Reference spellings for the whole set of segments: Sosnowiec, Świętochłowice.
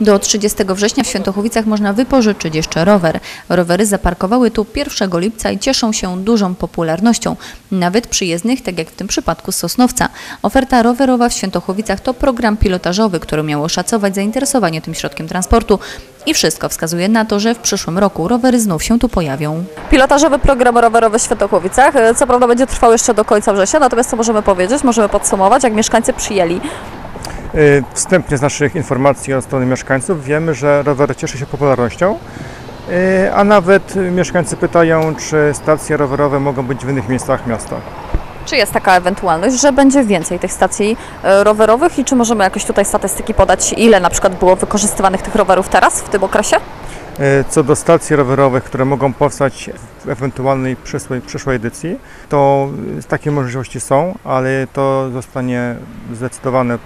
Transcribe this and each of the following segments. Do 30 września w Świętochłowicach można wypożyczyć jeszcze rower. Rowery zaparkowały tu 1 lipca i cieszą się dużą popularnością, nawet przyjezdnych, tak jak w tym przypadku z Sosnowca. Oferta rowerowa w Świętochłowicach to program pilotażowy, który miał oszacować zainteresowanie tym środkiem transportu. I wszystko wskazuje na to, że w przyszłym roku rowery znów się tu pojawią. Pilotażowy program rowerowy w Świętochłowicach co prawda będzie trwał jeszcze do końca września, natomiast co możemy powiedzieć, możemy podsumować, jak mieszkańcy przyjęli. Wstępnie z naszych informacji od strony mieszkańców wiemy, że rower cieszy się popularnością, a nawet mieszkańcy pytają, czy stacje rowerowe mogą być w innych miejscach miasta. Czy jest taka ewentualność, że będzie więcej tych stacji rowerowych i czy możemy jakieś tutaj statystyki podać, ile na przykład było wykorzystywanych tych rowerów teraz, w tym okresie? Co do stacji rowerowych, które mogą powstać w ewentualnej przyszłej edycji, to takie możliwości są, ale to zostanie zdecydowane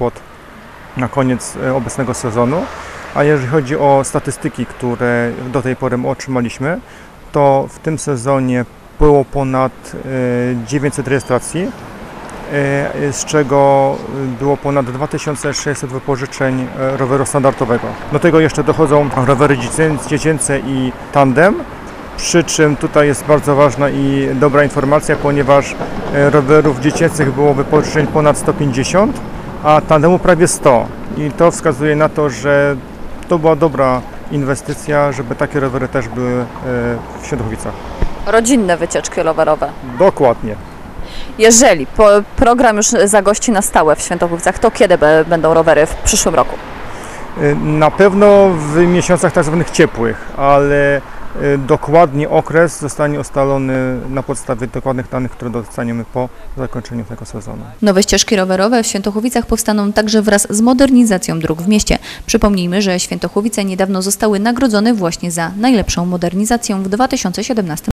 na koniec obecnego sezonu. A jeżeli chodzi o statystyki, które do tej pory otrzymaliśmy, to w tym sezonie było ponad 900 rejestracji, z czego było ponad 2600 wypożyczeń roweru standardowego. Do tego jeszcze dochodzą rowery dziecięce i tandem, przy czym tutaj jest bardzo ważna i dobra informacja, ponieważ rowerów dziecięcych było wypożyczeń ponad 150, a tandemu prawie 100. I to wskazuje na to, że to była dobra inwestycja, żeby takie rowery też były w Świętochłowicach. Rodzinne wycieczki rowerowe. Dokładnie. Jeżeli program już zagości na stałe w Świętochłowicach, to kiedy będą rowery w przyszłym roku? Na pewno w miesiącach tak zwanych ciepłych, ale dokładnie okres zostanie ustalony na podstawie dokładnych danych, które dostaniemy po zakończeniu tego sezonu. Nowe ścieżki rowerowe w Świętochłowicach powstaną także wraz z modernizacją dróg w mieście. Przypomnijmy, że Świętochłowice niedawno zostały nagrodzone właśnie za najlepszą modernizację w 2017 roku.